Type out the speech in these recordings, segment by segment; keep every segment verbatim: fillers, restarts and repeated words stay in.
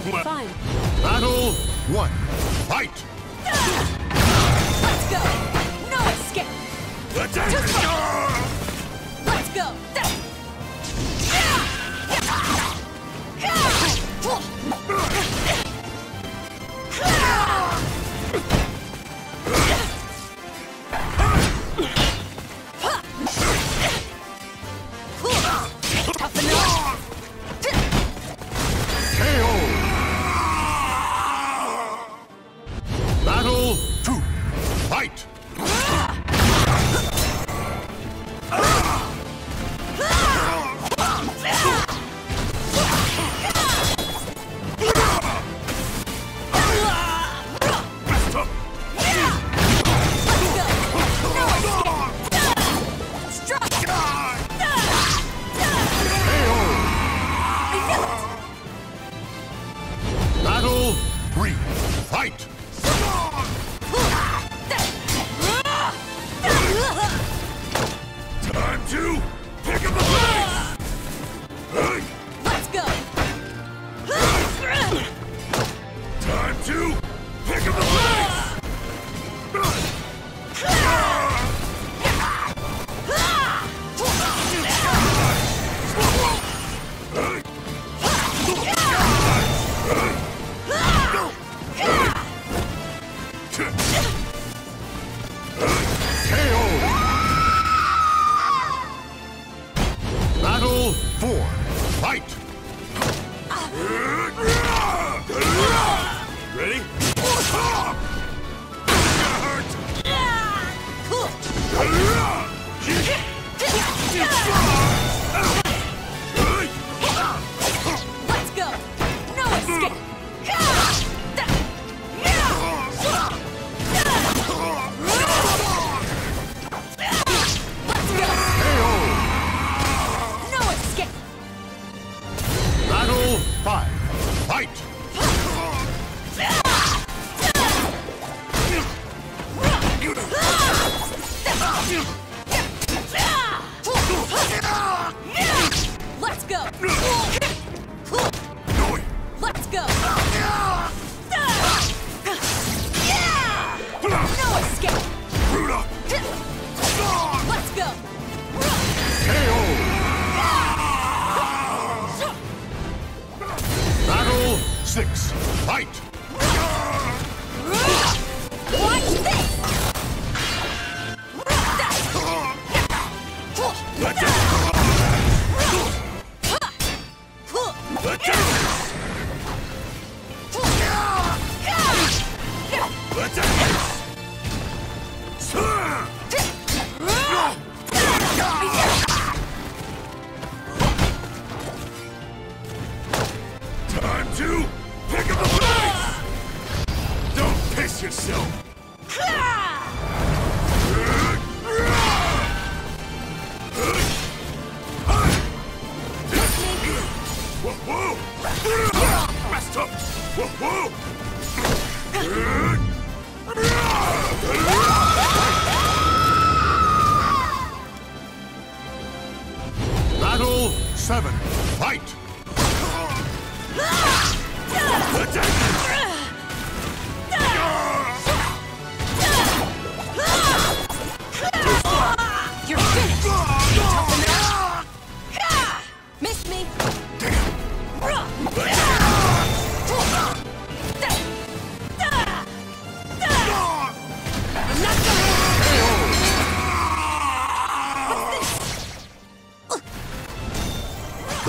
Fine. Battle one. Fight! Let's go! No escape! Let's go! Let's go!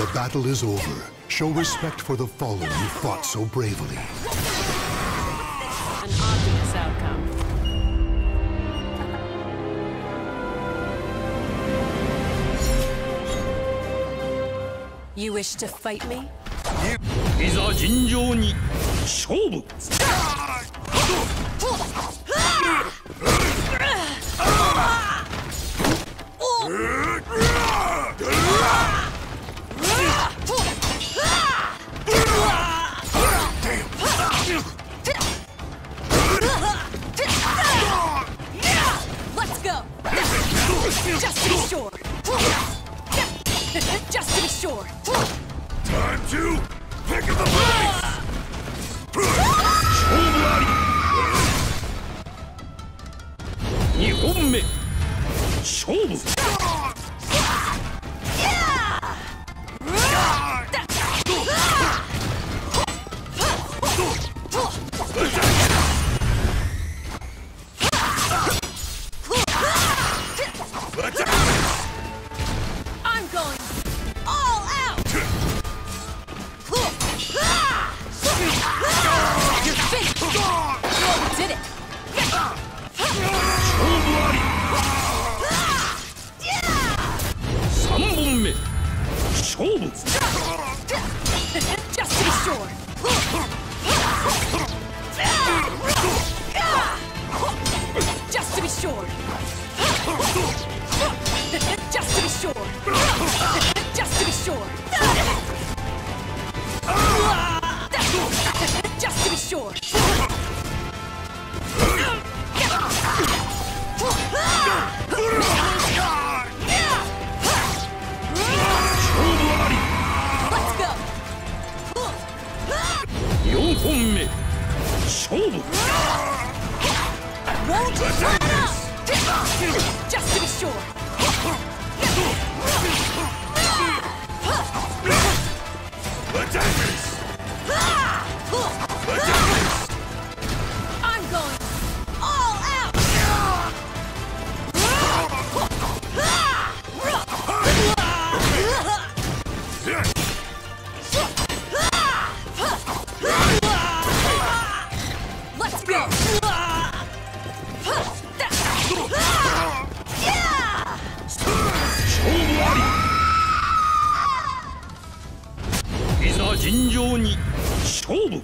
The battle is over. Show respect for the fallen who fought so bravely. An obvious outcome. You wish to fight me? Just to be sure. Just to be sure. Time to pick up the pace. sure. Just to be sure. Just to be sure. Just to be sure. Let's go. four本目. 勝負. Won't you turn up? Just to be sure. I'm going all out. Let's go. Just to be sure. Just to be sure.尋常に勝負。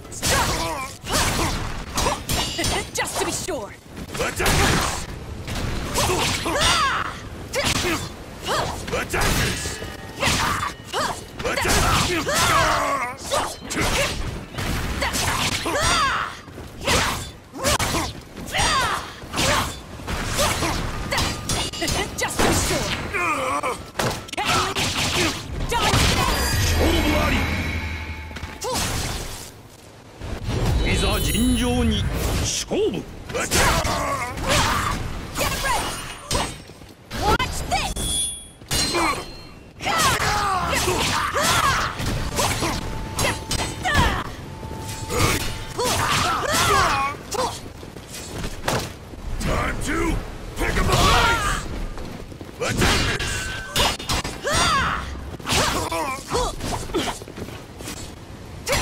Watch this. Time to pick up the lights. Let's do this. I'm going all out. You're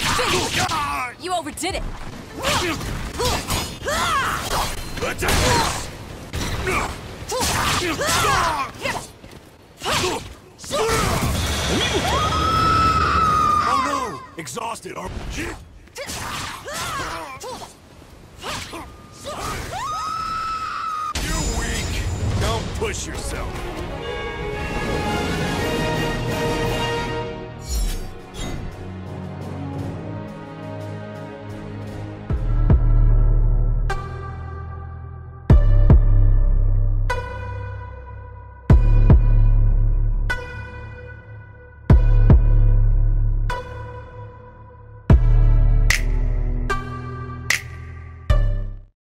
finished. You overdid it. Oh no! Exhausted. Push yourself.